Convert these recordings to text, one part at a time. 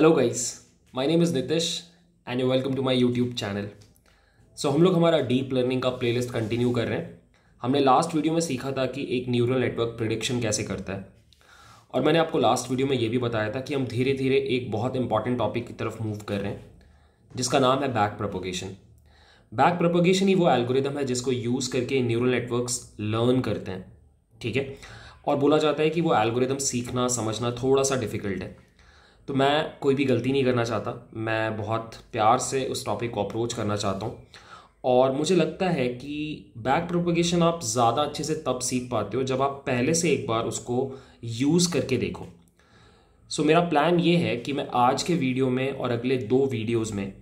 Hello guys, my name is Nitesh and you welcome to my YouTube channel. So हम लोग हमारा deep learning का playlist continue कर रहे हैं। हमने लास्ट वीडियो में सीखा था कि एक न्यूरल नेटवर्क प्रिडिक्शन कैसे करता है, और मैंने आपको लास्ट वीडियो में ये भी बताया था कि हम धीरे धीरे एक बहुत इंपॉर्टेंट टॉपिक की तरफ मूव कर रहे हैं जिसका नाम है बैक प्रोपोगेशन। बैक प्रोपोगेशन ही वो एल्गोरिदम है जिसको यूज़ करके न्यूरल नेटवर्क्स लर्न करते हैं, ठीक है। और बोला जाता है कि वो एल्गोरिदम सीखना समझना थोड़ा सा डिफिकल्ट है, तो मैं कोई भी गलती नहीं करना चाहता। मैं बहुत प्यार से उस टॉपिक को अप्रोच करना चाहता हूँ, और मुझे लगता है कि बैक प्रोपोगेशन आप ज़्यादा अच्छे से तब सीख पाते हो जब आप पहले से एक बार उसको यूज़ करके देखो। सो मेरा प्लान ये है कि मैं आज के वीडियो में और अगले दो वीडियोज़ में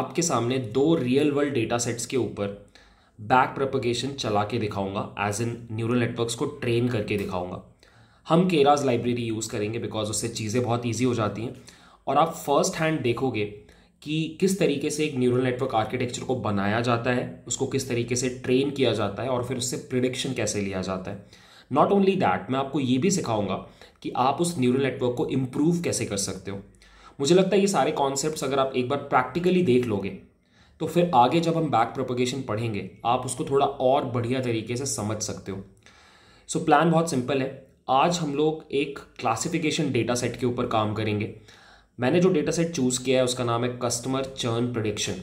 आपके सामने दो रियल वर्ल्ड डेटा सेट्स के ऊपर बैक प्रोपोगेशन चला के दिखाऊँगा, एज इन न्यूरल नेटवर्क्स को ट्रेन करके दिखाऊँगा। हम केरास लाइब्रेरी यूज़ करेंगे बिकॉज उससे चीज़ें बहुत इजी हो जाती हैं, और आप फर्स्ट हैंड देखोगे कि किस तरीके से एक न्यूरल नेटवर्क आर्किटेक्चर को बनाया जाता है, उसको किस तरीके से ट्रेन किया जाता है, और फिर उससे प्रिडिक्शन कैसे लिया जाता है। नॉट ओनली दैट, मैं आपको ये भी सिखाऊंगा कि आप उस न्यूरल नेटवर्क को इम्प्रूव कैसे कर सकते हो। मुझे लगता है ये सारे कॉन्सेप्ट्स अगर आप एक बार प्रैक्टिकली देख लोगे तो फिर आगे जब हम बैक प्रोपोगेशन पढ़ेंगे आप उसको थोड़ा और बढ़िया तरीके से समझ सकते हो। सो प्लान बहुत सिंपल है। आज हम लोग एक क्लासिफिकेशन डेटा सेट के ऊपर काम करेंगे। मैंने जो डेटा सेट चूज़ किया है उसका नाम है कस्टमर चर्न प्रेडिक्शन।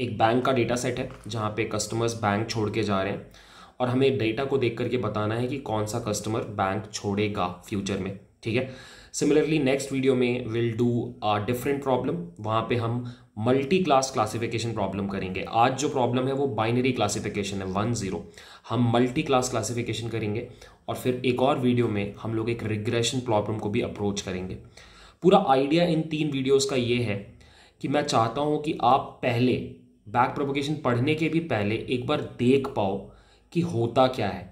एक बैंक का डेटा सेट है जहाँ पे कस्टमर्स बैंक छोड़ के जा रहे हैं, और हमें डेटा को देख करके बताना है कि कौन सा कस्टमर बैंक छोड़ेगा फ्यूचर में, ठीक है। सिमिलरली नेक्स्ट वीडियो में will do a different problem, वहाँ पे हम मल्टी क्लास क्लासिफिकेशन प्रॉब्लम करेंगे। आज जो प्रॉब्लम है वो बाइनरी क्लासिफिकेशन है 1-0, हम मल्टी क्लास क्लासिफिकेशन करेंगे, और फिर एक और वीडियो में हम लोग एक रिग्रेशन प्रॉब्लम को भी अप्रोच करेंगे। पूरा आइडिया इन तीन वीडियोज़ का ये है कि मैं चाहता हूँ कि आप पहले बैक प्रोपोगेशन पढ़ने के भी पहले एक बार देख पाओ कि होता क्या है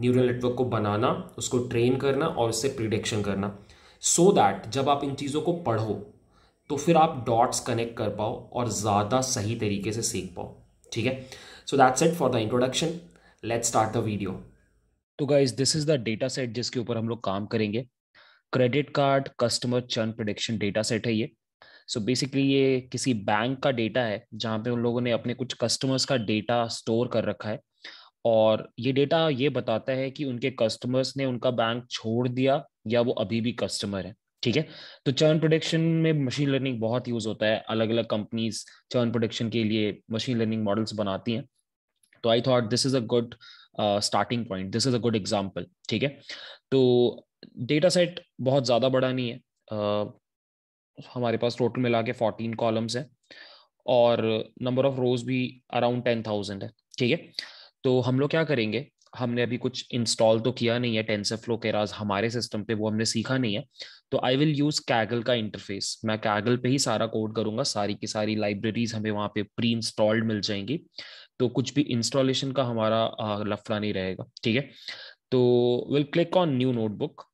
न्यूरल नेटवर्क को बनाना, उसको ट्रेन करना और उससे प्रिडिक्शन करना, सो दैट जब आप इन चीज़ों को पढ़ो तो फिर आप डॉट्स कनेक्ट कर पाओ और ज़्यादा सही तरीके से सीख पाओ, ठीक है। So that's it for the introduction, let's start the video. तो guys this is the data set जिसके ऊपर हम लोग काम करेंगे। Credit card customer churn prediction data set है ये। सो बेसिकली ये किसी बैंक का डेटा है जहाँ पे उन लोगों ने अपने कुछ कस्टमर्स का डेटा स्टोर कर रखा है, और ये डेटा ये बताता है कि उनके कस्टमर्स ने उनका बैंक छोड़ दिया या वो अभी भी कस्टमर है, ठीक है। तो चर्न प्रेडिक्शन में मशीन लर्निंग बहुत यूज होता है, अलग अलग कंपनीज चर्न प्रेडिक्शन के लिए मशीन लर्निंग मॉडल्स बनाती हैं। तो I thought this is a good starting point, this is a good example, ठीक है। तो डेटा सेट बहुत ज़्यादा बड़ा नहीं है, हमारे पास टोटल मिला के 14 कॉलम्स हैं, और नंबर ऑफ रोज भी अराउंड 10,000 है, ठीक है। तो हम लोग क्या करेंगे, हमने अभी कुछ इंस्टॉल तो किया नहीं है टेंसरफ्लो केरास हमारे सिस्टम पे, वो हमने सीखा नहीं है। तो आई विल यूज़ कैगल का इंटरफेस, मैं कैगल पे ही सारा कोड करूँगा, सारी की सारी लाइब्रेरीज हमें वहाँ पे प्री इंस्टॉल्ड मिल जाएंगी, तो कुछ भी इंस्टॉलेशन का हमारा लफड़ा नहीं रहेगा, ठीक है। तो will click on new notebook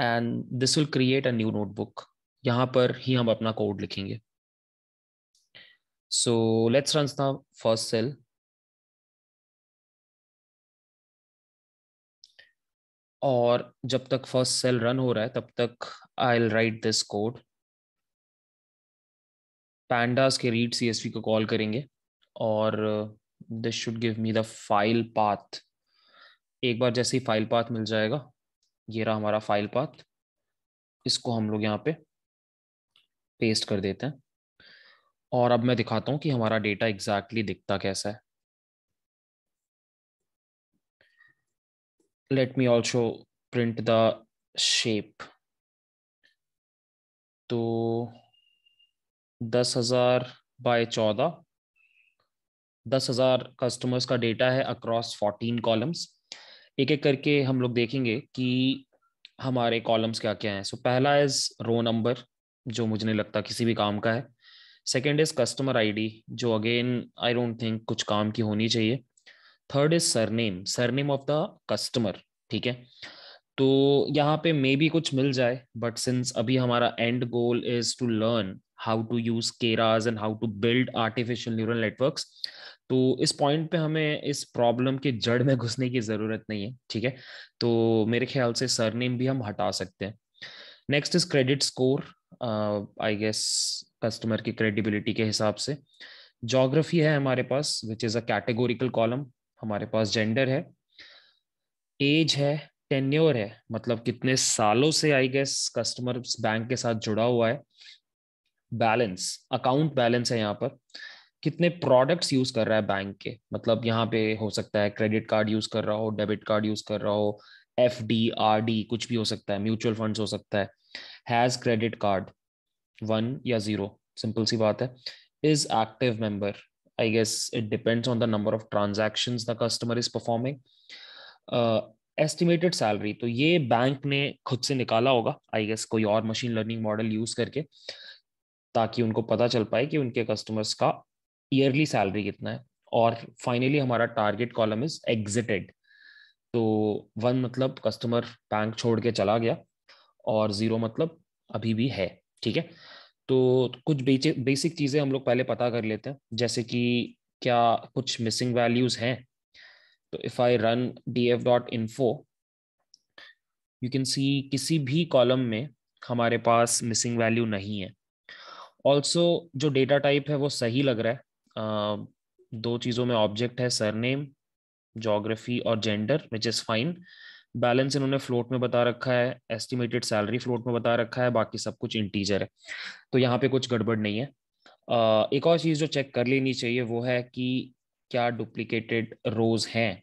and this will create a new notebook. यहाँ पर ही हम अपना कोड लिखेंगे। So let's run the first cell. और जब तक फर्स्ट सेल रन हो रहा है तब तक I will write this code. Pandas के रीड CSV को कॉल करेंगे, और this should give me the file path. एक बार जैसे ही फाइल पाथ मिल जाएगा, ये रहा हमारा फाइल पाथ, इसको हम लोग यहाँ पे पेस्ट कर देते हैं। और अब मैं दिखाता हूँ कि हमारा डेटा एग्जैक्टली दिखता कैसा है। Let me also print the shape. तो 10,000 by 14, 10,000 कस्टमर्स का डेटा है अक्रॉस 14 कॉलम्स। एक एक करके हम लोग देखेंगे कि हमारे कॉलम्स क्या क्या हैं। सो पहला इज रो नंबर, जो मुझे नहीं लगता किसी भी काम का है। सेकंड इज कस्टमर आईडी, जो अगेन आई डोंट थिंक कुछ काम की होनी चाहिए। Third is surname, surname of the customer, ठीक है। तो यहाँ पे मे भी कुछ मिल जाए, बट सिंस अभी हमारा end goal is to learn how to use Keras and how to build artificial neural networks, तो इस पॉइंट पे हमें इस प्रॉब्लम के जड़ में घुसने की जरूरत नहीं है, ठीक है। तो मेरे ख्याल से सरनेम भी हम हटा सकते हैं। Next is credit score, I guess customer की क्रेडिबिलिटी के हिसाब से। ज्योग्राफी है हमारे पास which is a categorical column, हमारे पास जेंडर है, एज है, टेन्योर है, मतलब कितने सालों से आई गेस कस्टमर बैंक के साथ जुड़ा हुआ है, बैलेंस, अकाउंट बैलेंस है यहाँ पर, कितने प्रोडक्ट्स यूज कर रहा है बैंक के, मतलब यहाँ पे हो सकता है क्रेडिट कार्ड यूज कर रहा हो, डेबिट कार्ड यूज कर रहा हो, एफडी, आरडी, कुछ भी हो सकता है, म्यूचुअल फंड्स हो सकता है। हैज क्रेडिट कार्ड 1 या 0, सिंपल सी बात है। Is active member, I guess it depends on the number of transactions the customer is performing. Estimated salary, तो ये बैंक ने खुद से निकाला होगा आई गेस, कोई और मशीन लर्निंग मॉडल यूज करके, ताकि उनको पता चल पाए कि उनके कस्टमर्स का ईयरली सैलरी कितना है। और फाइनली हमारा टारगेट कॉलम इज एग्जिटेड, तो 1 मतलब कस्टमर बैंक छोड़ के चला गया और 0 मतलब अभी भी है। ठीक है, तो कुछ बेसिक चीज़ें हम लोग पहले पता कर लेते हैं, जैसे कि क्या कुछ मिसिंग वैल्यूज़ हैं। तो if I run df.info you can see किसी भी कॉलम में हमारे पास मिसिंग वैल्यू नहीं है। ऑल्सो जो डेटा टाइप है वो सही लग रहा है, 2 चीज़ों में ऑब्जेक्ट है, सरनेम, ज्योग्राफी और gender, which is fine. Balance इन्होंने फ्लोट में बता रखा है, एस्टिमेटेड सैलरी फ्लोट में बता रखा है, बाकी सब कुछ इंटीजर है, तो यहाँ पे कुछ गड़बड़ नहीं है। एक और चीज़ जो चेक कर लेनी चाहिए वो है कि क्या डुप्लीकेटेड रोज हैं,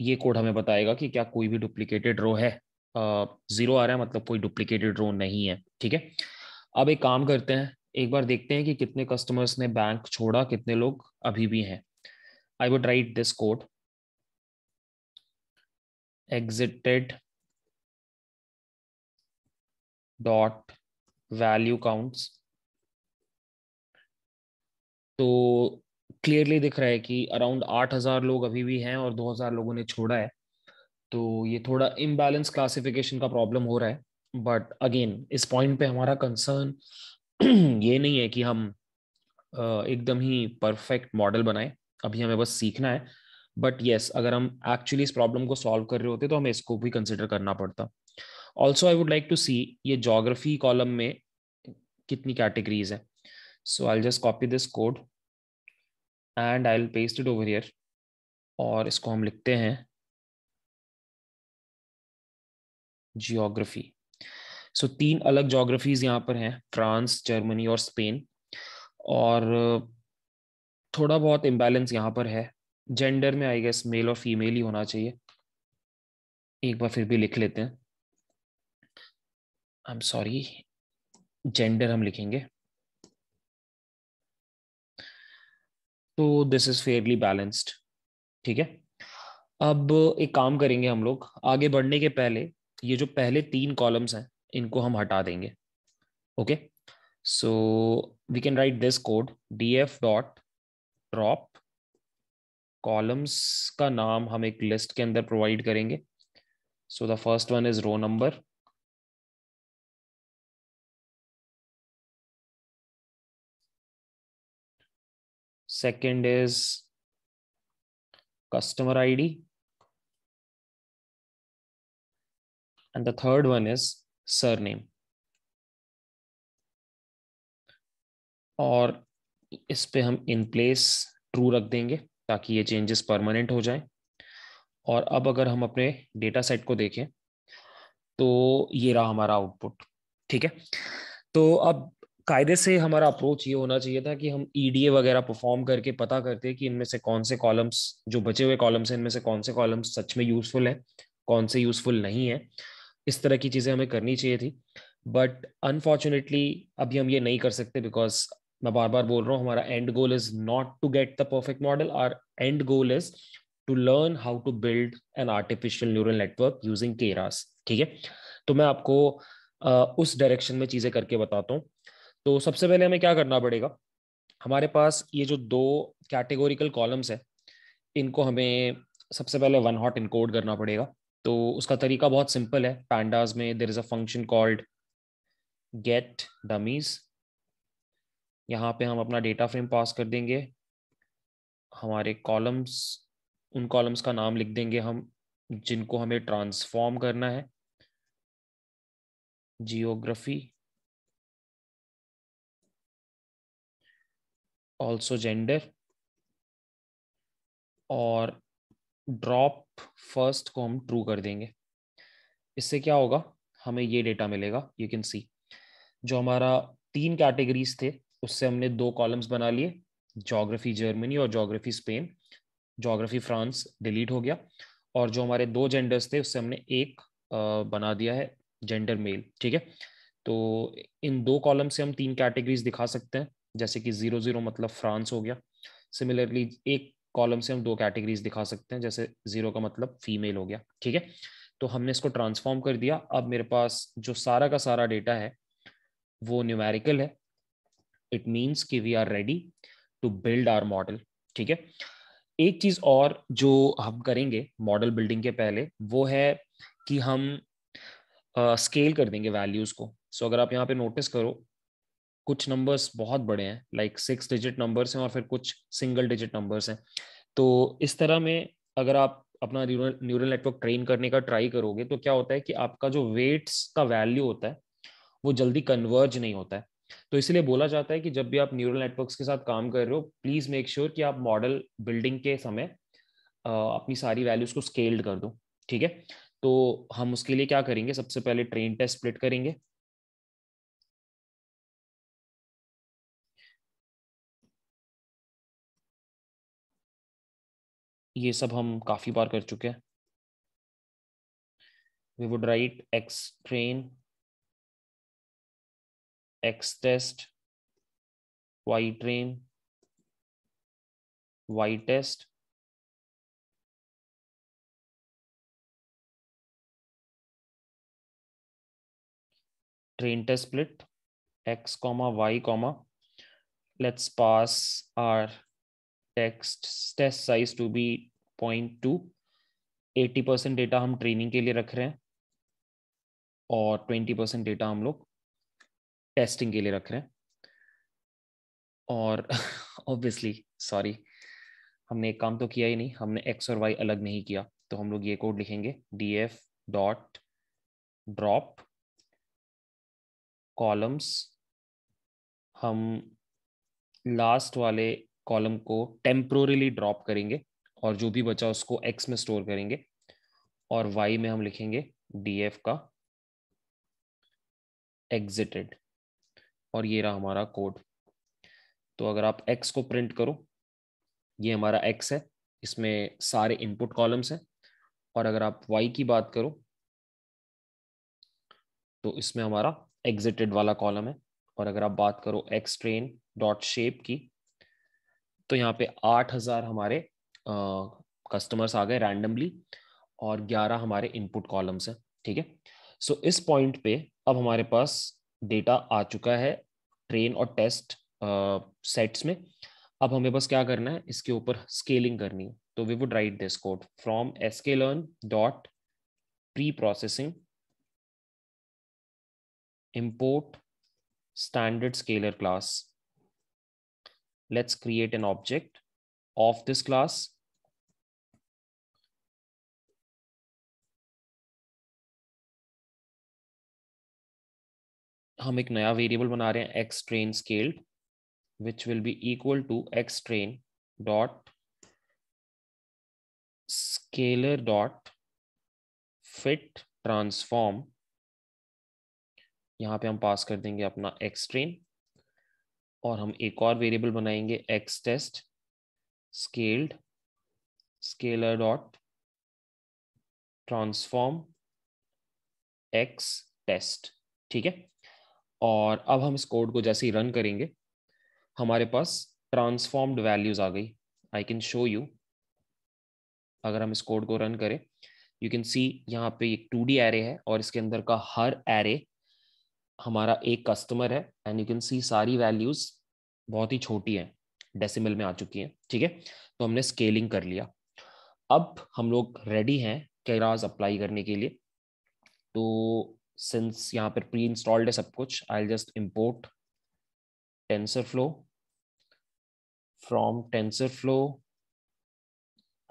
ये कोड हमें बताएगा कि क्या कोई भी डुप्लीकेटेड रो है। 0 आ रहा है मतलब कोई डुप्लीकेटेड रो नहीं है। ठीक है, अब एक काम करते हैं, एक बार देखते हैं कि कितने कस्टमर्स ने बैंक छोड़ा, कितने लोग अभी भी हैं। I would write this code, exited.valuecounts। तो क्लियरली दिख रहा है कि अराउंड 8000 लोग अभी भी हैं और 2000 लोगों ने छोड़ा है, तो ये थोड़ा इम्बैलेंस क्लासिफिकेशन का प्रॉब्लम हो रहा है। बट अगेन इस पॉइंट पे हमारा कंसर्न ये नहीं है कि हम एकदम ही परफेक्ट मॉडल बनाएं, अभी हमें बस सीखना है। बट यस, अगर हम एक्चुअली इस प्रॉब्लम को सॉल्व कर रहे होते तो हमें इसको भी कंसिडर करना पड़ता। Also I would like to see ये ज्योग्राफी कॉलम में कितनी कैटेगरीज हैं। So I will just copy this code and I will paste it over here, और इसको हम लिखते हैं जियोग्राफी। सो 3 अलग ज्योग्राफीज यहाँ पर हैं, फ्रांस, जर्मनी और स्पेन, और थोड़ा बहुत इम्बैलेंस यहाँ पर है। जेंडर में आई गेस मेल और फीमेल ही होना चाहिए, एक बार फिर भी लिख लेते हैं। आई एम सॉरी, जेंडर हम लिखेंगे। तो दिस इज फेयरली बैलेंस्ड। ठीक है, अब एक काम करेंगे हम लोग, आगे बढ़ने के पहले ये जो पहले 3 कॉलम्स हैं इनको हम हटा देंगे। Okay, so we can write this code, df.drop। Columns का नाम हम एक लिस्ट के अंदर प्रोवाइड करेंगे। So the first one is row number, second is customer ID, and the third one is surname. और इस पे हम इन प्लेस ट्रू रख देंगे ताकि ये चेंजेस परमानेंट हो जाएं। और अब अगर हम अपने डेटा सेट को देखें तो ये रहा हमारा आउटपुट। ठीक है, तो अब कायदे से हमारा अप्रोच ये होना चाहिए था कि हम ईडीए वगैरह परफॉर्म करके पता करते कि इनमें से कौन से कॉलम्स, जो बचे हुए कॉलम्स हैं, इनमें से कौन से कॉलम्स सच में यूजफुल हैं, कौन से यूजफुल नहीं है। इस तरह की चीज़ें हमें करनी चाहिए थी, बट अनफॉर्चुनेटली अभी हम ये नहीं कर सकते, बिकॉज मैं बार बार बोल रहा हूँ हमारा end goal is not to get the perfect model, our end goal is to learn how to build an artificial neural network using Keras. ठीक है, तो मैं आपको उस डायरेक्शन में चीजें करके बताता हूँ। तो सबसे पहले हमें क्या करना पड़ेगा, हमारे पास ये जो 2 कैटेगोरिकल कॉलम्स हैं इनको हमें सबसे पहले 1 हॉट इनकोड करना पड़ेगा। तो उसका तरीका बहुत सिंपल है, पैंडास में there is a function called get dummies. यहाँ पे हम अपना डेटा फ्रेम पास कर देंगे, हमारे कॉलम्स, उन कॉलम्स का नाम लिख देंगे हम जिनको हमें ट्रांसफॉर्म करना है, geography, also gender, और ड्रॉप फर्स्ट को हम ट्रू कर देंगे। इससे क्या होगा, हमें ये डेटा मिलेगा। यू कैन सी जो हमारा 3 कैटेगरीज थे उससे हमने 2 कॉलम्स बना लिए, ज्योग्राफी जर्मनी और geography Spain. Geography France delete हो गया और जो हमारे 2 जेंडर्स थे उससे हमने 1 बना दिया है, जेंडर मेल। ठीक है, तो इन 2 कॉलम से हम 3 कैटेगरीज दिखा सकते हैं, जैसे कि 0 0 मतलब फ्रांस हो गया। सिमिलरली 1 कॉलम से हम 2 कैटेगरीज दिखा सकते हैं, जैसे 0 का मतलब फीमेल हो गया। ठीक है, तो हमने इसको ट्रांसफॉर्म कर दिया। अब मेरे पास जो सारा का सारा डेटा है वो न्यूमेरिकल है। इट मींस कि we are ready to build our model. ठीक है, एक चीज और जो हम करेंगे मॉडल बिल्डिंग के पहले वो है कि हम स्केल कर देंगे वैल्यूज को। सो अगर आप यहाँ पे नोटिस करो, कुछ नंबर्स बहुत बड़े हैं, लाइक 6 डिजिट नंबर्स हैं और फिर कुछ सिंगल डिजिट नंबर्स हैं। तो इस तरह में अगर आप अपना न्यूरल नेटवर्क ट्रेन करने का ट्राई करोगे तो क्या होता है कि आपका जो वेट्स का वैल्यू होता है वो जल्दी कन्वर्ज नहीं होता है। तो इसलिए बोला जाता है कि जब भी आप न्यूरल नेटवर्क्स के साथ काम कर रहे हो, प्लीज मेक श्योर कि आप मॉडल बिल्डिंग के समय अपनी सारी वैल्यूज को स्केल्ड कर दो। ठीक है, तो हम उसके लिए क्या करेंगे, सबसे पहले ट्रेन टेस्ट स्प्लिट करेंगे। ये सब हम काफी बार कर चुके हैं। We would write X train, X test, Y train, Y test, train test split, X comma Y comma, let's pass our test size to be 0.2। 80% data हम ट्रेनिंग के लिए रख रहे हैं और 20% डेटा हम लोग टेस्टिंग के लिए रख रहे हैं। और ऑब्वियसली सॉरी, हमने एक काम तो किया ही नहीं, हमने एक्स और वाई अलग नहीं किया। तो हम लोग ये कोड लिखेंगे, df डॉट ड्रॉप कॉलम्स, हम लास्ट वाले कॉलम को टेम्पोरली ड्रॉप करेंगे और जो भी बचा उसको एक्स में स्टोर करेंगे और वाई में हम लिखेंगे df का एग्जिटेड। और ये रहा हमारा कोड। तो अगर आप x को प्रिंट करो, ये हमारा x है, इसमें सारे इनपुट कॉलम्स हैं। और अगर आप y की बात करो तो इसमें हमारा एग्जिटेड वाला कॉलम है। और अगर आप बात करो x ट्रेन डॉट शेप की, तो यहाँ पे 8000 हमारे कस्टमर्स आ गए रैंडमली और 11 हमारे इनपुट कॉलम्स हैं। ठीक है, सो इस पॉइंट पे अब हमारे पास डेटा आ चुका है ट्रेन और टेस्ट सेट्स में। अब हमें बस क्या करना है, इसके ऊपर स्केलिंग करनी है। तो we would write this code, from sklearn dot preprocessing import standard scaler class, let's create an object of this class, हम एक नया वेरिएबल बना रहे हैं X train scaled, which will be equal to X train dot scaler dot fit transform. यहाँ पे हम पास कर देंगे अपना एक्स ट्रेन और हम एक और वेरिएबल बनाएंगे X test scaled scaler dot transform X test. ठीक है, और अब हम इस कोड को जैसे ही रन करेंगे हमारे पास ट्रांसफॉर्म्ड वैल्यूज आ गई। आई कैन शो यू, अगर हम इस कोड को रन करें, यू कैन सी यहाँ पे एक 2D एरे है और इसके अंदर का हर एरे हमारा एक कस्टमर है। एंड यू कैन सी सारी वैल्यूज बहुत ही छोटी हैं, डेसिमल में आ चुकी हैं। ठीक है, तो हमने स्केलिंग कर लिया। अब हम लोग रेडी हैं केरास अप्लाई करने के लिए। तो सिंस यहाँ पर प्री इंस्टॉल्ड है सब कुछ, I will just import TensorFlow, from TensorFlow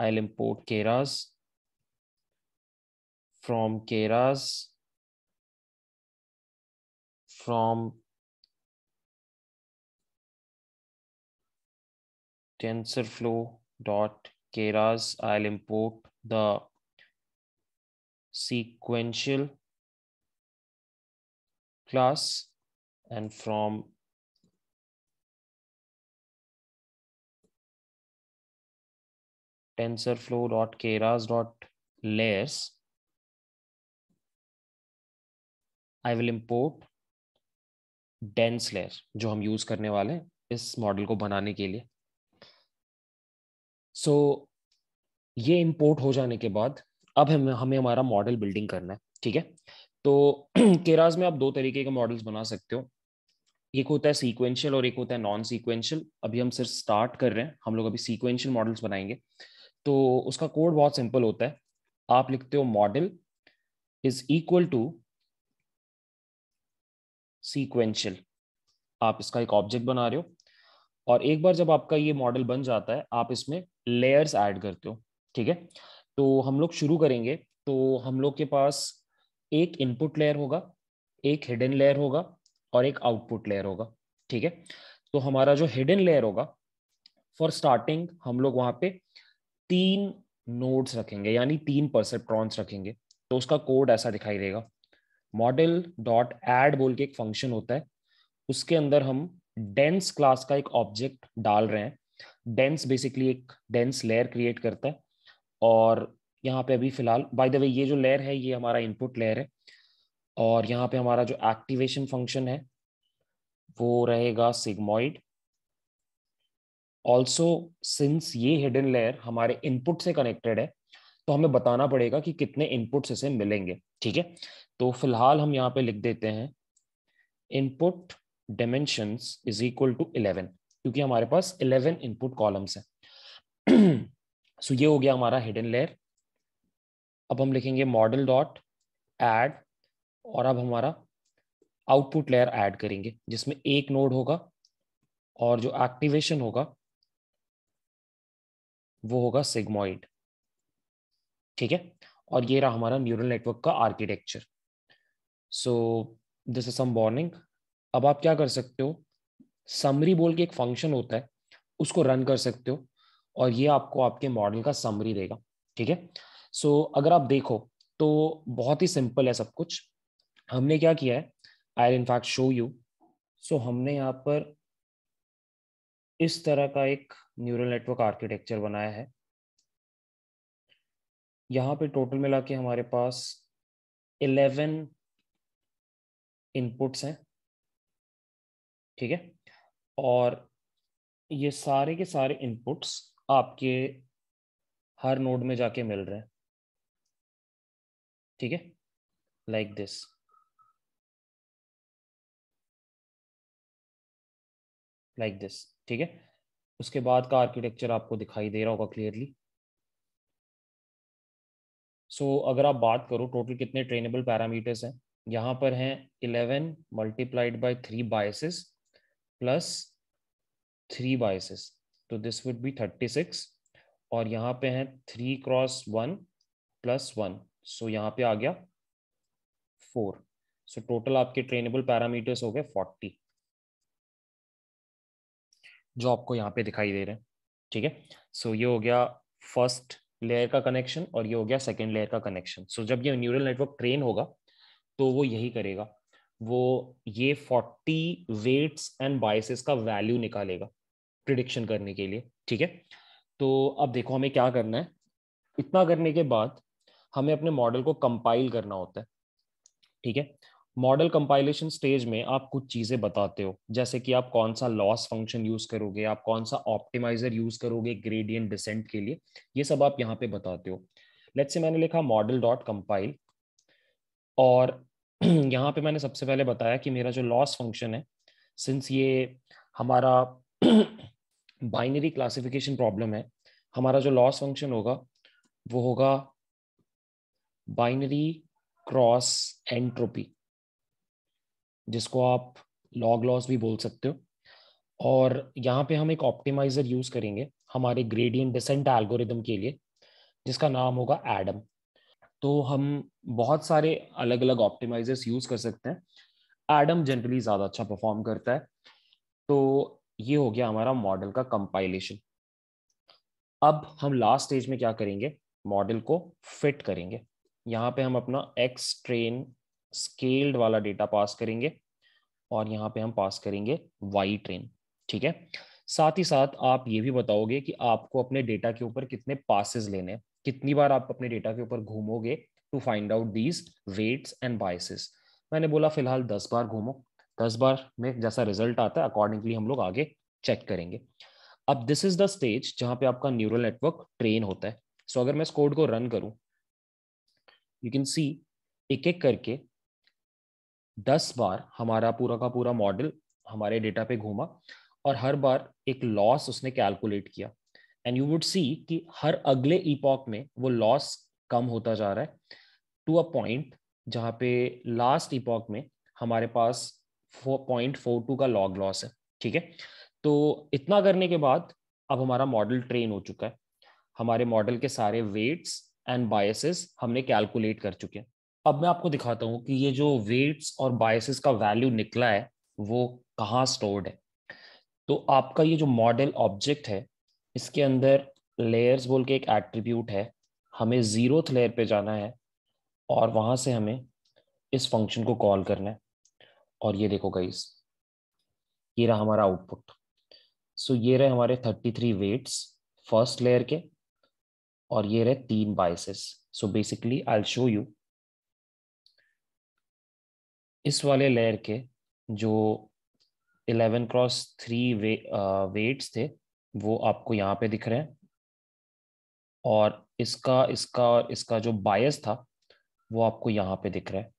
I will import Keras, from Keras from TensorFlow.Keras. I'll import the sequential class, and from TensorFlow.Keras.layers, I will import dense layer जो हम use करने वाले हैं इस model को बनाने के लिए. सो ये इंपोर्ट हो जाने के बाद अब हमें हमारा मॉडल बिल्डिंग करना है. ठीक है, तो केरास में आप दो तरीके के मॉडल्स बना सकते हो. एक होता है सीक्वेंशियल और एक होता है नॉन सीक्वेंशियल. अभी हम सिर्फ स्टार्ट कर रहे हैं, हम लोग अभी सीक्वेंशियल मॉडल्स बनाएंगे. तो उसका कोड बहुत सिंपल होता है. आप लिखते हो model is equal to sequential. आप इसका एक ऑब्जेक्ट बना रहे हो और एक बार जब आपका ये मॉडल बन जाता है आप इसमें लेयर्स ऐड करते हो. ठीक है, तो हम लोग शुरू करेंगे. तो हम लोग के पास एक इनपुट लेयर होगा, एक हिडन लेयर होगा और एक आउटपुट लेयर होगा. ठीक है, तो हमारा जो हिडन लेयर होगा फॉर स्टार्टिंग हम लोग वहां पे 3 नोड्स रखेंगे यानी 3 परसेप्ट्रॉन्स रखेंगे. तो उसका कोड ऐसा दिखाई देगा. मॉडल डॉट ऐड बोल के एक फंक्शन होता है, उसके अंदर हम डेंस क्लास का एक ऑब्जेक्ट डाल रहे हैं. डेंस बेसिकली एक डेंस लेयर क्रिएट करता है और यहाँ पे अभी फिलहाल बाय द वे ये जो लेयर है ये हमारा इनपुट लेयर है और यहाँ पे हमारा जो एक्टिवेशन फंक्शन है वो रहेगा सिग्मॉइड. ऑल्सो सिंस ये हिडन लेयर हमारे इनपुट से कनेक्टेड है तो हमें बताना पड़ेगा कि कितने इनपुट्स इसे मिलेंगे. ठीक है, तो फिलहाल हम यहाँ पे लिख देते हैं input dimensions is equal to 11 क्योंकि हमारे पास 11 इनपुट कॉलम्स हैं. सो ये हो गया हमारा हिडन लेयर. अब हम लिखेंगे मॉडल डॉट ऐड और अब हमारा आउटपुट लेयर ऐड करेंगे जिसमें एक नोड होगा और जो एक्टिवेशन होगा वो होगा सिग्मॉइड. ठीक है, और ये रहा हमारा न्यूरल नेटवर्क का architecture. So this is some warning. अब आप क्या कर सकते हो, समरी बोल के एक फंक्शन होता है उसको रन कर सकते हो और ये आपको आपके मॉडल का समरी देगा. ठीक है, सो अगर आप देखो तो बहुत ही सिंपल है सब कुछ. हमने क्या किया है, I will in fact show you. So हमने यहाँ पर इस तरह का एक न्यूरल नेटवर्क आर्किटेक्चर बनाया है. यहाँ पे टोटल मिला के हमारे पास 11 इनपुट्स हैं. ठीक है, और ये सारे के सारे इनपुट्स आपके हर नोड में जाके मिल रहे हैं. ठीक है, लाइक दिस. ठीक है, उसके बाद का आर्किटेक्चर आपको दिखाई दे रहा होगा क्लियरली. सो अगर आप बात करो टोटल कितने ट्रेनेबल पैरामीटर्स हैं, यहाँ पर हैं 11 multiplied by 3 biases plus 3 biases, तो दिस वुड बी 36. और यहाँ पे हैं 3 क्रॉस 1 प्लस 1, सो यहाँ पे आ गया 4. सो टोटल आपके ट्रेनेबल पैरामीटर्स हो गए 40 जो आपको यहाँ पे दिखाई दे रहे हैं. ठीक है, सो ये हो गया फर्स्ट लेयर का कनेक्शन और ये हो गया सेकेंड लेयर का कनेक्शन. सो जब ये न्यूरल नेटवर्क ट्रेन होगा तो वो यही करेगा, वो ये 40 वेट्स एंड बायसेस का वैल्यू निकालेगा प्रिडिक्शन करने के लिए. ठीक है, तो अब देखो हमें क्या करना है. इतना करने के बाद हमें अपने मॉडल को कंपाइल करना होता है. ठीक है, मॉडल कंपाइलेशन स्टेज में आप कुछ चीज़ें बताते हो जैसे कि आप कौन सा लॉस फंक्शन यूज़ करोगे, आप कौन सा ऑप्टिमाइजर यूज़ करोगे ग्रेडियंट डिसेंट के लिए, ये सब आप यहाँ पे बताते हो. लेट्स से मैंने लिखा मॉडल डॉट कंपाइल और यहाँ पे मैंने सबसे पहले बताया कि मेरा जो लॉस फंक्शन है, सिंस ये हमारा बाइनरी क्लासिफिकेशन प्रॉब्लम है, हमारा जो लॉस फंक्शन होगा वो होगा बाइनरी क्रॉस एंट्रोपी जिसको आप लॉग लॉस भी बोल सकते हो. और यहाँ पे हम एक ऑप्टिमाइजर यूज़ करेंगे हमारे ग्रेडियंट डिसेंट एल्गोरिदम के लिए जिसका नाम होगा एडम. तो हम बहुत सारे अलग अलग ऑप्टिमाइजर्स यूज़ कर सकते हैं. एडम जनरली ज्यादा अच्छा परफॉर्म करता है। तो ये हो गया हमारा मॉडल का कंपाइलेशन। अब हम लास्ट स्टेज में क्या करेंगे, मॉडल को फिट करेंगे। यहाँ पे हम अपना एक्स ट्रेन स्केल्ड वाला डेटा पास करेंगे और यहाँ पे हम पास करेंगे वाई ट्रेन, ठीक है। साथ ही साथ आप ये भी बताओगे कि आपको अपने डेटा के ऊपर कितने पासेस लेने हैं, कितनी बार आप अपने डेटा के ऊपर घूमोगे to find out these weights and biases. मैंने बोला फिलहाल 10 बार घूमो, 10 बार में जैसा रिजल्ट आता है अकॉर्डिंगली हम लोग आगे चेक करेंगे। अब दिस इज द स्टेज जहाँ पे आपका न्यूरल नेटवर्क ट्रेन होता है। सो अगर मैं इस कोड को रन करूँ, यू कैन सी एक एक करके 10 बार हमारा पूरा का पूरा मॉडल हमारे डेटा पे घूमा और हर बार एक लॉस उसने कैलकुलेट किया। एंड यू वुड सी कि हर अगले इपॉक में वो लॉस कम होता जा रहा है टू अ पॉइंट जहाँ पे लास्ट इपॉक में हमारे पास 4.42 का लॉग लॉस है, ठीक है। तो इतना करने के बाद अब हमारा मॉडल ट्रेन हो चुका है। हमारे मॉडल के सारे वेट्स एंड बायसेस हमने कैलकुलेट कर चुके हैं। अब मैं आपको दिखाता हूँ कि ये जो वेट्स और बायसेस का वैल्यू निकला है वो कहाँ स्टोर्ड है। तो आपका ये जो मॉडल ऑब्जेक्ट है इसके अंदर लेयर्स बोल के एक एट्रीब्यूट है, हमें 0th लेयर पे जाना है और वहाँ से हमें इस फंक्शन को कॉल करना है। और ये देखो गाइस, ये रहा हमारा आउटपुट। सो ये रहे हमारे 33 वेट्स फर्स्ट लेयर के और ये रहे 3 biases. So basically I will show you इस वाले लेयर के जो 11x3 वेट्स थे वो आपको यहाँ पे दिख रहे हैं और इसका जो बायस था वो आपको यहाँ पे दिख रहा है।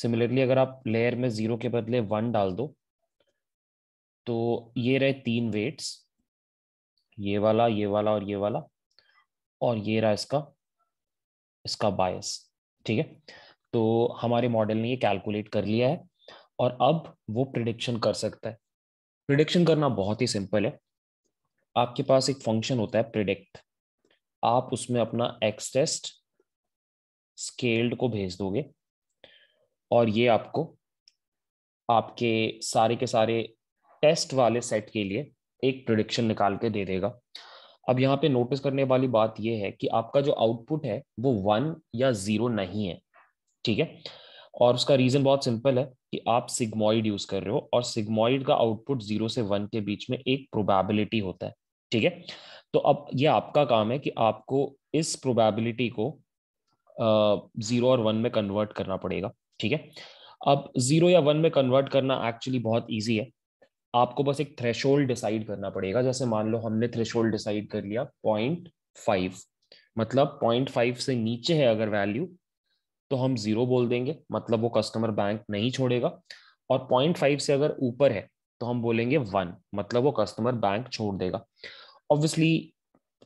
सिमिलरली अगर आप लेयर में 0 के बदले 1 डाल दो तो ये रहे 3 वेट्स, ये वाला, ये वाला और ये वाला, और ये रहा इसका बायस, ठीक है। तो हमारे मॉडल ने ये कैलकुलेट कर लिया है और अब वो प्रिडिक्शन कर सकता है। प्रिडिक्शन करना बहुत ही सिंपल है। आपके पास एक फंक्शन होता है प्रिडिक्ट, आप उसमें अपना एक्स टेस्ट स्केल्ड को भेज दोगे और ये आपको आपके सारे के सारे टेस्ट वाले सेट के लिए एक प्रिडिक्शन निकाल के दे देगा। अब यहाँ पे नोटिस करने वाली बात ये है कि आपका जो आउटपुट है वो 1 या 0 नहीं है, ठीक है। और उसका रीजन बहुत सिंपल है कि आप सिग्मॉइड यूज कर रहे हो और सिग्मॉइड का आउटपुट 0 से 1 के बीच में एक प्रोबेबिलिटी होता है, ठीक है। तो अब ये आपका काम है कि आपको इस प्रोबेबिलिटी को 0 और 1 में कन्वर्ट करना पड़ेगा, ठीक है। अब 0 या 1 में कन्वर्ट करना एक्चुअली बहुत ईजी है, आपको बस एक थ्रेशोल्ड डिसाइड करना पड़ेगा। जैसे मान लो हमने थ्रेशोल्ड डिसाइड कर लिया 0.5, मतलब 0.5 से नीचे है अगर वैल्यू तो हम 0 बोल देंगे, मतलब वो कस्टमर बैंक नहीं छोड़ेगा। और 0.5 से अगर ऊपर है तो हम बोलेंगे 1, मतलब वो कस्टमर बैंक छोड़ देगा। ऑब्वियसली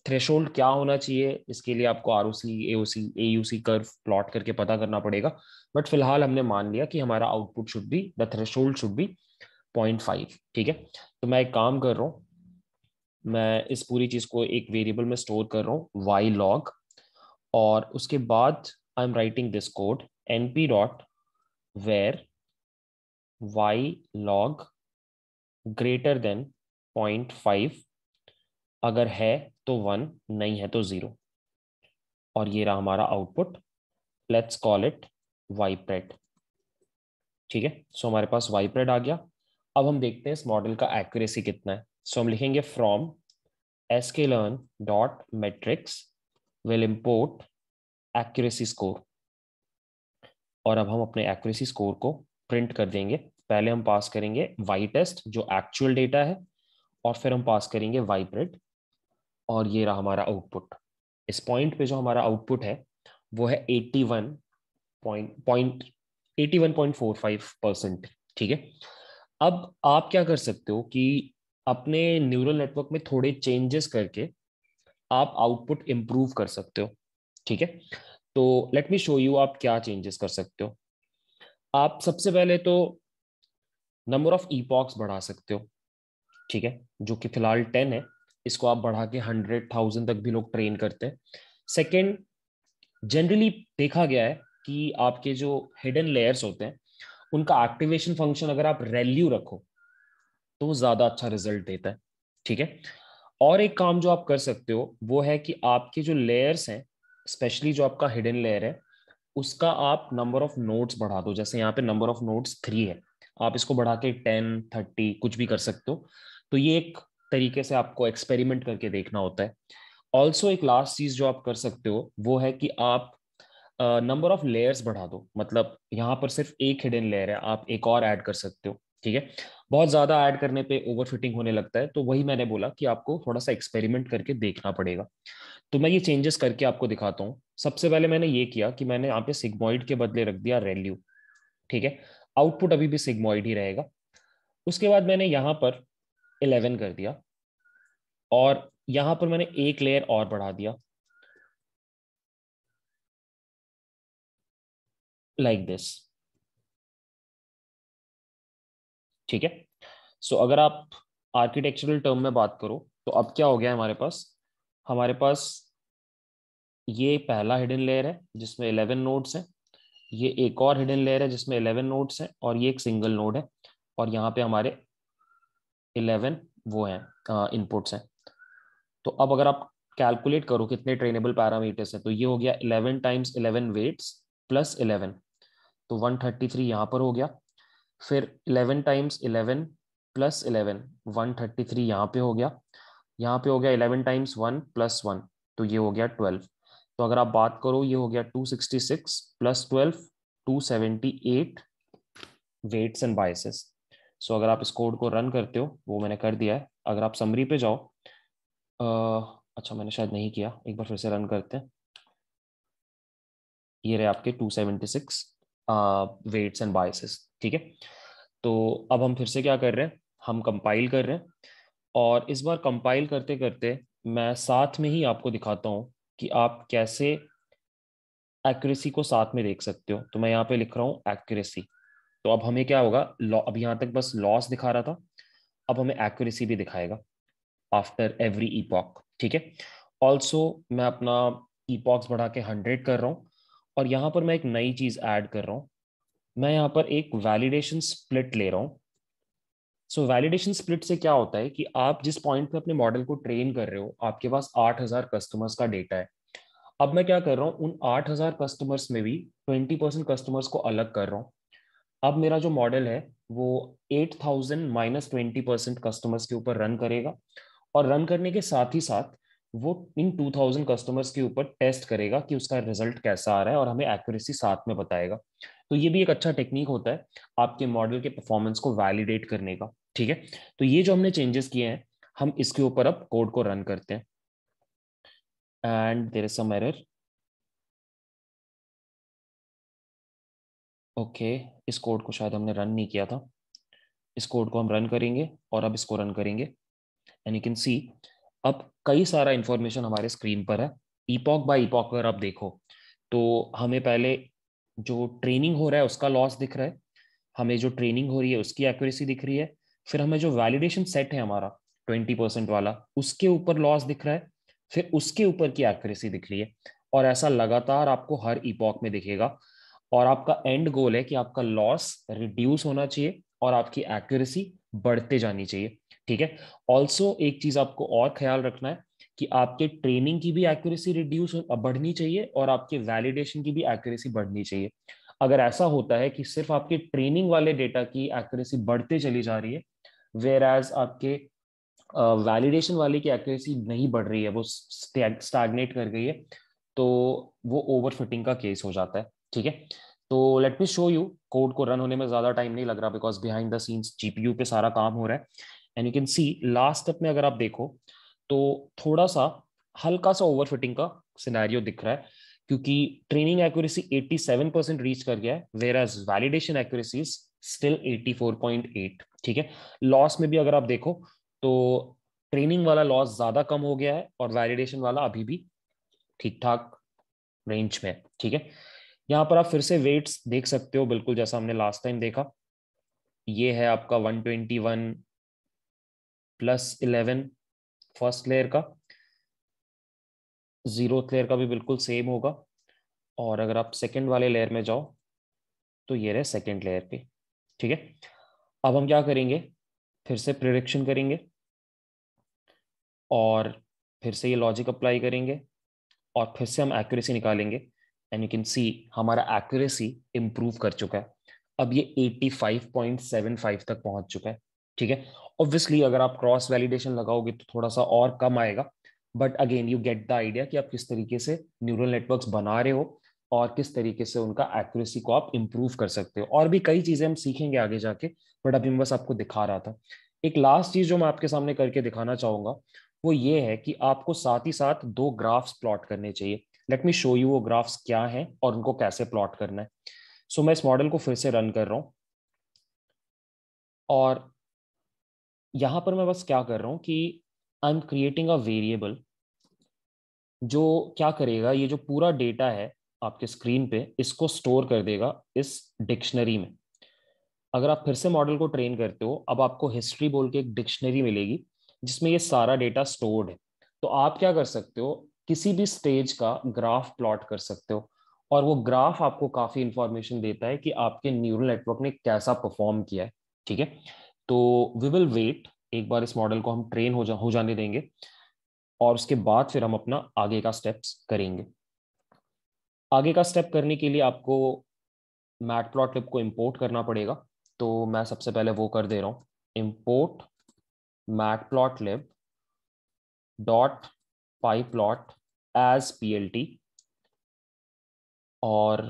थ्रेशोल्ड क्या होना चाहिए इसके लिए आपको ROC, AOC, AUC curve plot करके पता करना पड़ेगा, बट फिलहाल हमने मान लिया कि हमारा output should be, the threshold should be 0.5, ठीक है। तो मैं एक काम कर रहा हूँ, मैं इस पूरी चीज को एक वेरिएबल में स्टोर कर रहा हूँ वाई लॉग, और उसके बाद I am writing this code np dot where y log greater than 0.5, अगर है तो 1, नहीं है तो 0, और ये रहा हमारा output. Let's call it y pred, ठीक है। सो हमारे पास y pred आ गया। अब हम देखते हैं इस मॉडल का एक्यूरेसी कितना है। सो हम लिखेंगे from sklearn dot matrix will import accuracy score, और अब हम अपने एक्यूरेसी स्कोर को प्रिंट कर देंगे। पहले हम पास करेंगे वाई टेस्ट जो एक्चुअल डेटा है और फिर हम पास करेंगे वाई प्रेड, और ये रहा हमारा आउटपुट। इस पॉइंट पे जो हमारा आउटपुट है वो है 81.45%, ठीक है। अब आप क्या कर सकते हो कि अपने न्यूरल नेटवर्क में थोड़े चेंजेस करके आप आउटपुट इंप्रूव कर सकते हो, ठीक है। तो लेट मी शो यू आप क्या चेंजेस कर सकते हो। आप सबसे पहले तो नंबर ऑफ ईपॉक्स बढ़ा सकते हो, ठीक है, जो कि फिलहाल 10 है, इसको आप बढ़ा के 100,000 तक भी लोग ट्रेन करते हैं। सेकंड, जनरली देखा गया है कि आपके जो हिडन लेयर्स होते हैं उनका एक्टिवेशन फंक्शन अगर आप रेल्यू रखो तो ज्यादा अच्छा रिजल्ट देता है, ठीक है। और एक काम जो आप कर सकते हो वो है कि आपके जो लेयर्स हैं, स्पेशली जो आपका हिडन लेयर है, उसका आप नंबर ऑफ नोड्स बढ़ा दो। जैसे यहाँ पे नंबर ऑफ नोड्स 3 है, आप इसको बढ़ा के 10, 30 कुछ भी कर सकते हो। तो ये एक तरीके से आपको एक्सपेरिमेंट करके देखना होता है। ऑल्सो एक लास्ट चीज जो आप कर सकते हो वो है कि आप नंबर ऑफ लेयर्स बढ़ा दो। मतलब यहाँ पर सिर्फ एक हिडन लेयर है, आप एक और ऐड कर सकते हो, ठीक है। बहुत ज्यादा ऐड करने पे ओवरफिटिंग होने लगता है, तो वही मैंने बोला कि आपको थोड़ा सा एक्सपेरिमेंट करके देखना पड़ेगा। तो मैं ये चेंजेस करके आपको दिखाता हूँ। सबसे पहले मैंने ये किया कि मैंने यहाँ पे सिग्मॉइड के बदले रख दिया रेल्यू, ठीक है। आउटपुट अभी भी सिग्मॉइड ही रहेगा। उसके बाद मैंने यहाँ पर 11 कर दिया और यहाँ पर मैंने एक लेयर और बढ़ा दिया, लाइक दिस, ठीक है। सो अगर आप आर्किटेक्चरल टर्म में बात करो तो अब क्या हो गया हमारे पास? हमारे पास ये पहला हिडन लेयर है जिसमें 11 नोड्स हैं, ये एक और हिडन लेयर है जिसमें 11 नोड्स हैं, और ये एक सिंगल नोड है, और यहाँ पे हमारे 11 वो हैं इनपुट्स हैं। तो अब अगर आप कैलकुलेट करो कितने ट्रेनेबल पैरामीटर्स हैं, तो ये हो गया 11 times 11 वेट्स प्लस 11, तो 133 यहाँ पर हो गया। फिर 11 times 11 प्लस 11, 133 यहाँ पे हो गया। यहाँ पे हो गया 11 times 1 प्लस 1, तो ये हो गया 12। तो अगर आप बात करो ये हो गया 266 plus 12, 278 weights and biases. So अगर आप इस कोड को रन करते हो, वो मैंने कर दिया है। अगर आप समरी पे जाओ, अच्छा मैंने शायद नहीं किया, एक बार फिर से रन करते हैं। ये रहे आपके 276 वेट्स एंड बायसेस, ठीक है। तो अब हम फिर से क्या कर रहे हैं, हम कंपाइल कर रहे हैं। और इस बार कंपाइल करते करते मैं साथ में ही आपको दिखाता हूँ कि आप कैसे एक्यूरेसी को साथ में देख सकते हो। तो मैं यहाँ पे लिख रहा हूँ एक्यूरेसी। तो अब हमें क्या होगा, अब यहाँ तक बस लॉस दिखा रहा था, अब हमें एक्यूरेसी भी दिखाएगा आफ्टर एवरी ईपॉक, ठीक है। ऑल्सो मैं अपना ईपॉक्स बढ़ा के 100 कर रहा हूँ, और यहाँ पर मैं एक नई चीज़ ऐड कर रहा हूँ। मैं यहाँ पर एक वैलिडेशन स्प्लिट ले रहा हूँ। सो वैलिडेशन स्प्लिट से क्या होता है कि आप जिस पॉइंट पे अपने मॉडल को ट्रेन कर रहे हो, आपके पास 8000 कस्टमर्स का डेटा है। अब मैं क्या कर रहा हूँ, उन 8000 कस्टमर्स में भी 20% कस्टमर्स को अलग कर रहा हूँ। अब मेरा जो मॉडल है वो 8000 माइनस 20% कस्टमर्स के ऊपर रन करेगा, और रन करने के साथ ही साथ वो इन 2000 कस्टमर्स के ऊपर टेस्ट करेगा कि उसका रिजल्ट कैसा आ रहा है, और हमें एक्यूरेसी साथ में बताएगा। तो ये भी एक अच्छा टेक्निक होता है आपके मॉडल के परफॉर्मेंस को वैलिडेट करने का, ठीक है। तो ये जो हमने चेंजेस किए हैं, हम इसके ऊपर अब कोड को रन करते हैं। And there is some error, okay. इस कोड को शायद हमने रन नहीं किया था, इस कोड को हम रन करेंगे, और अब इसको रन करेंगे एंड यू कैन सी अब कई सारा इंफॉर्मेशन हमारे स्क्रीन पर है। ईपॉक बाय ईपॉक अगर आप देखो तो हमें पहले जो ट्रेनिंग हो रहा है उसका लॉस दिख रहा है, हमें जो ट्रेनिंग हो रही है उसकी एक्यूरेसी दिख रही है, फिर हमें जो वैलिडेशन सेट है हमारा 20% वाला उसके ऊपर लॉस दिख रहा है, फिर उसके ऊपर की एक्यूरेसी दिख रही है। और ऐसा लगातार आपको हर ईपॉक में दिखेगा, और आपका एंड गोल है कि आपका लॉस रिड्यूस होना चाहिए और आपकी एक्यूरेसी बढ़ते जानी चाहिए, ठीक है। ऑल्सो एक चीज आपको और ख्याल रखना है कि आपके ट्रेनिंग की भी एक्यूरेसी रिड्यूस बढ़नी चाहिए और आपके वैलिडेशन की भी एक्यूरेसी बढ़नी चाहिए। अगर ऐसा होता है कि सिर्फ आपके ट्रेनिंग वाले डेटा की एक्यूरेसी बढ़ते चली जा रही है, वेयर एज आपके वैलिडेशन वाले की एक्यूरेसी नहीं बढ़ रही है, वो स्टैग्नेट कर गई है, तो वो ओवरफिटिंग का केस हो जाता है, ठीक है। तो let me show you, code को रन होने में ज्यादा टाइम नहीं लग रहा because behind the scenes GPU पे सारा काम हो रहा है। And you can see last step में अगर आप देखो तो थोड़ा सा हल्का सा ओवरफिटिंग का सिनेरियो दिख रहा है, क्योंकि ट्रेनिंग एक्यूरेसी 87% रीच कर गया है, whereas validation accuracy is still 84.8, ठीक है। लॉस में भी अगर आप देखो तो ट्रेनिंग वाला लॉस ज्यादा कम हो गया है और वैलिडेशन वाला अभी भी ठीक ठाक रेंज में, ठीक है। यहाँ पर आप फिर से वेट्स देख सकते हो, बिल्कुल जैसा हमने लास्ट टाइम देखा। ये है आपका 121 प्लस 11 फर्स्ट लेयर का, जीरोथ लेयर का भी बिल्कुल सेम होगा। और अगर आप सेकंड वाले लेयर में जाओ तो ये रहे सेकंड लेयर पे, ठीक है। अब हम क्या करेंगे, फिर से प्रेडिक्शन करेंगे और फिर से ये लॉजिक अप्लाई करेंगे और फिर से हम एक्यूरेसी निकालेंगे। एंड यू कैन सी हमारा एक्यूरेसी इम्प्रूव कर चुका है, अब ये 85.75 तक पहुंच चुका है। ठीक है, ऑब्वियसली अगर आप क्रॉस वैलिडेशन लगाओगे तो थोड़ा सा और कम आएगा, but again you get the idea कि आप किस तरीके से न्यूरल नेटवर्क्स बना रहे हो और किस तरीके से उनका एक्यूरेसी को आप इम्प्रूव कर सकते हो। और भी कई चीज़ें हम सीखेंगे आगे जाके, बट अभी मैं बस आपको दिखा रहा था। एक लास्ट चीज़ जो मैं आपके सामने करके दिखाना चाहूँगा वो ये है कि आपको साथ ही साथ दो ग्राफ्स प्लॉट करने चाहिए। लेट मी शो यू वो ग्राफ्स क्या हैं और उनको कैसे प्लॉट करना है। सो मैं इस मॉडल को फिर से रन कर रहा हूँ और यहाँ पर मैं बस क्या कर रहा हूँ कि I am creating a variable जो क्या करेगा, ये जो पूरा डेटा है आपके स्क्रीन पे इसको स्टोर कर देगा इस डिक्शनरी में। अगर आप फिर से मॉडल को ट्रेन करते हो, अब आपको हिस्ट्री बोल के एक डिक्शनरी मिलेगी जिसमें ये सारा डेटा स्टोर्ड है। तो आप क्या कर सकते हो, किसी भी स्टेज का ग्राफ प्लॉट कर सकते हो और वो ग्राफ आपको काफ़ी इंफॉर्मेशन देता है कि आपके न्यूरल नेटवर्क ने कैसा परफॉर्म किया है। ठीक है, तो वी विल वेट, एक बार इस मॉडल को हम ट्रेन हो जाने देंगे और उसके बाद फिर हम अपना आगे का स्टेप्स करेंगे। आगे का स्टेप करने के लिए आपको मैटप्लॉटलिब को इंपोर्ट करना पड़ेगा, तो मैं सबसे पहले वो कर दे रहा हूँ। Import matplotlib dot pyplot as plt और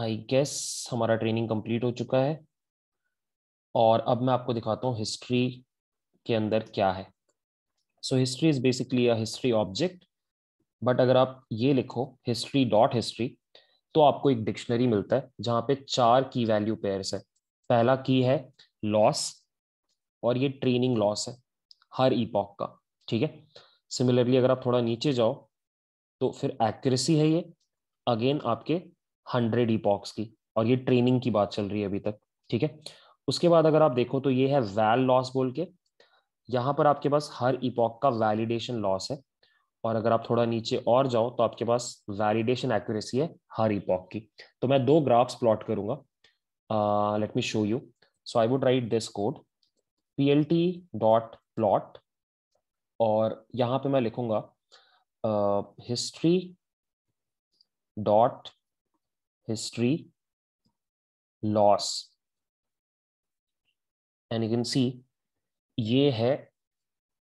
आई गेस हमारा ट्रेनिंग कंप्लीट हो चुका है। और अब मैं आपको दिखाता हूँ हिस्ट्री के अंदर क्या है। So history is basically a history object, but अगर आप ये लिखो हिस्ट्री डॉट हिस्ट्री तो आपको एक डिक्शनरी मिलता है जहाँ पे 4 की वैल्यू पेयर्स है। पहला की है लॉस और ये ट्रेनिंग लॉस है हर ईपॉक का। ठीक है, सिमिलरली अगर आप थोड़ा नीचे जाओ तो फिर एक्यूरेसी है ये अगेन आपके 100 ईपॉक्स की और ये ट्रेनिंग की बात चल रही है अभी तक। ठीक है, उसके बाद अगर आप देखो तो ये है वैल लॉस बोल के, यहाँ पर आपके पास हर ईपॉक का वैलिडेशन लॉस है। और अगर आप थोड़ा नीचे और जाओ तो आपके पास वैलिडेशन एक्यूरेसी है हर ईपॉक की। तो मैं दो ग्राफ्स प्लॉट करूँगा, let me show you. So I would write this code plt dot plot और यहाँ पे मैं लिखूँगा history dot history loss. And you can see ये है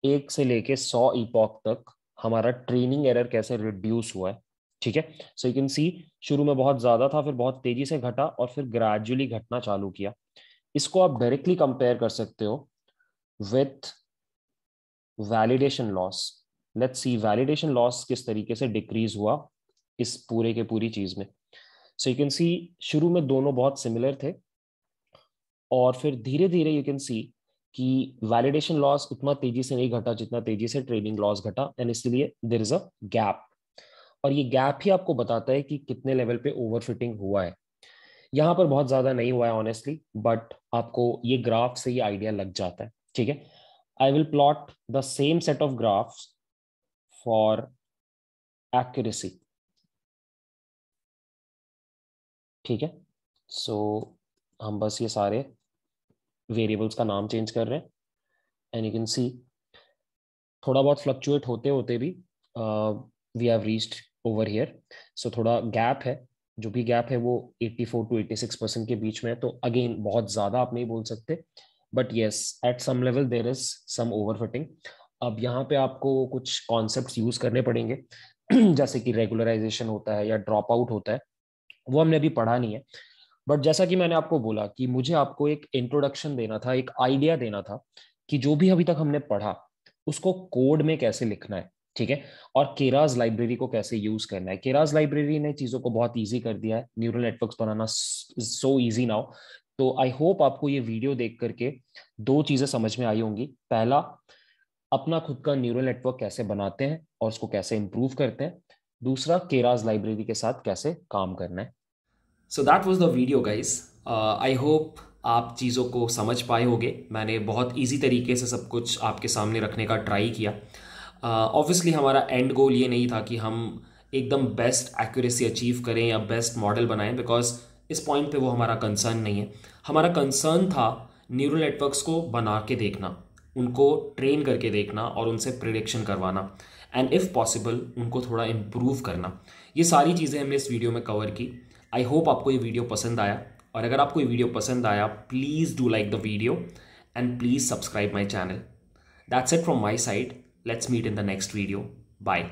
1 से लेके 100 ईपॉक तक हमारा ट्रेनिंग एरर कैसे रिड्यूस हुआ है। ठीक है, सो यू कैन सी शुरू में बहुत ज़्यादा था, फिर बहुत तेज़ी से घटा और फिर ग्रेजुअली घटना चालू किया। इसको आप डायरेक्टली कंपेयर कर सकते हो with validation loss. Let's see validation loss किस तरीके से डिक्रीज हुआ इस पूरे के पूरी चीज़ में। सो यू कैन सी शुरू में दोनों बहुत सिमिलर थे और फिर धीरे धीरे यू कैन सी कि वैलिडेशन लॉस उतना तेजी से नहीं घटा जितना तेजी से ट्रेनिंग लॉस घटा। एंड इसलिए देयर इज अ गैप और ये गैप ही आपको बताता है कि कितने लेवल पे ओवरफिटिंग हुआ है। यहाँ पर बहुत ज़्यादा नहीं हुआ है ऑनेस्टली, बट आपको ये ग्राफ से ये आइडिया लग जाता है। ठीक है, I will plot the same set of graphs for accuracy. ठीक है, सो हम बस ये सारे वेरिएबल्स का नाम चेंज कर रहे हैं। एंड यू कैन सी थोड़ा बहुत फ्लक्चुएट होते होते भी we have reached over here. So थोड़ा गैप है, जो भी गैप है वो 84 to 86% के बीच में है। तो अगेन बहुत ज़्यादा आप नहीं बोल सकते, but yes at some level there is some overfitting. अब यहाँ पे आपको कुछ कॉन्सेप्ट्स यूज़ करने पड़ेंगे जैसे कि रेगुलराइजेशन होता है या ड्रॉप आउट होता है, वो हमने अभी पढ़ा नहीं है। बट जैसा कि मैंने आपको बोला कि मुझे आपको एक इंट्रोडक्शन देना था, एक आइडिया देना था कि जो भी अभी तक हमने पढ़ा उसको कोड में कैसे लिखना है। ठीक है, और केरास लाइब्रेरी को कैसे यूज करना है। केरास लाइब्रेरी ने चीज़ों को बहुत ईजी कर दिया है, न्यूरल नेटवर्क्स बनाना सो ईजी नाउ। तो आई होप आपको ये वीडियो देख करके दो चीज़ें समझ में आई होंगी। पहला, अपना खुद का न्यूरल नेटवर्क कैसे बनाते हैं और उसको कैसे इम्प्रूव करते हैं। दूसरा, केरास लाइब्रेरी के साथ कैसे काम करना है। So that was the video guys. I hope आप चीज़ों को समझ पाए होंगे। मैंने बहुत ईजी तरीके से सब कुछ आपके सामने रखने का ट्राई किया। ऑब्वियसली हमारा एंड गोल ये नहीं था कि हम एकदम बेस्ट एक्यूरेसी अचीव करें या बेस्ट मॉडल बनाएं, बिकॉज इस पॉइंट पे वो हमारा कंसर्न नहीं है। हमारा कंसर्न था न्यूरल नेटवर्क्स को बना के देखना, उनको ट्रेन करके देखना और उनसे प्रेडिक्शन करवाना, एंड इफ़ पॉसिबल उनको थोड़ा इम्प्रूव करना। ये सारी चीज़ें हमने इस वीडियो में कवर की। आई होप आपको ये वीडियो पसंद आया, और अगर आपको ये वीडियो पसंद आया please do like the video and please subscribe my channel. That's it from my side. Let's meet in the next video. Bye.